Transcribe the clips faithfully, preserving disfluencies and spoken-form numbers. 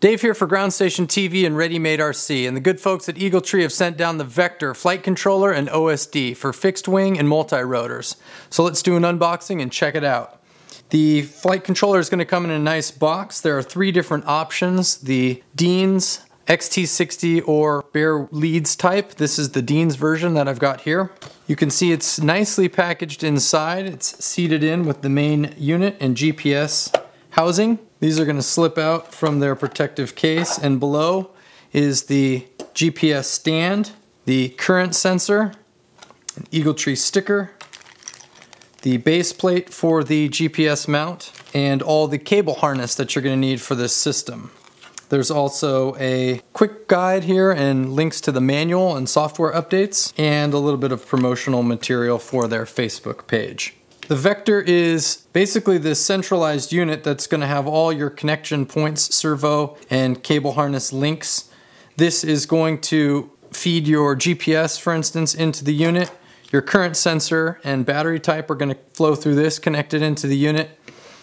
Dave here for Ground Station T V and ReadyMadeRC, and the good folks at Eagle Tree have sent down the Vector flight controller and O S D for fixed wing and multi-rotors. So let's do an unboxing and check it out. The flight controller is going to come in a nice box. There are three different options: the Dean's, X T sixty, or bare leads type. This is the Dean's version that I've got here. You can see it's nicely packaged inside. It's seated in with the main unit and G P S housing. These are going to slip out from their protective case, and below is the G P S stand, the current sensor, an Eagle Tree sticker, the base plate for the G P S mount, and all the cable harness that you're going to need for this system. There's also a quick guide here and links to the manual and software updates, and a little bit of promotional material for their Facebook page. The Vector is basically this centralized unit that's going to have all your connection points, servo, and cable harness links. This is going to feed your G P S, for instance, into the unit. Your current sensor and battery type are going to flow through this, connected into the unit.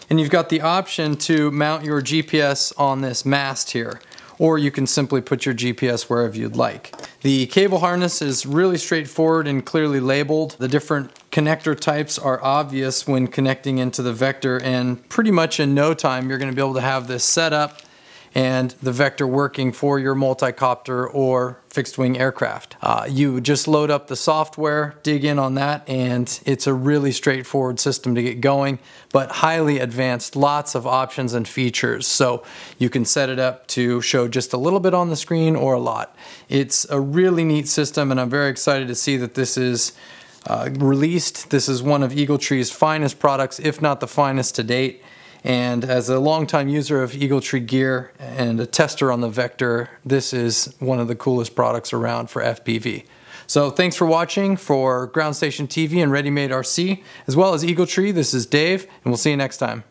And you've got the option to mount your G P S on this mast here, or you can simply put your G P S wherever you'd like. The cable harness is really straightforward and clearly labeled. The different connector types are obvious when connecting into the Vector, and pretty much in no time you're going to be able to have this set up and the Vector working for your multi-copter or fixed-wing aircraft. Uh, you just load up the software, dig in on that, and it's a really straightforward system to get going, but highly advanced, lots of options and features. So you can set it up to show just a little bit on the screen or a lot. It's a really neat system, and I'm very excited to see that this is uh, released. This is one of Eagle Tree's finest products, if not the finest to date. And as a longtime user of Eagle Tree gear and a tester on the Vector, this is one of the coolest products around for F P V. So thanks for watching for Ground Station T V and ReadyMadeRC, as well as Eagle Tree. This is Dave, and we'll see you next time.